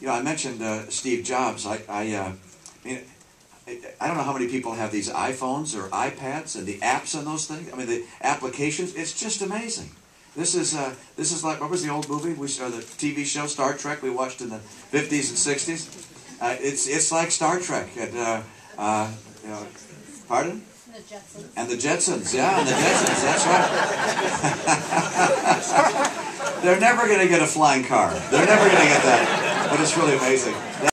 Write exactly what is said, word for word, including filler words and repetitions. You know, I mentioned uh, Steve Jobs. I, I, uh, I mean, I don't know how many people have these iPhones or iPads and the apps on those things. I mean, the applications. It's just amazing. This is uh, this is like, what was the old movie we or the T V show Star Trek we watched in the fifties and sixties? Uh, it's it's like Star Trek and uh, uh, you know, pardon? And the Jetsons. And the Jetsons, yeah, and the Jetsons. That's right. They're never going to get a flying car. They're never going to get that. But it's really amazing.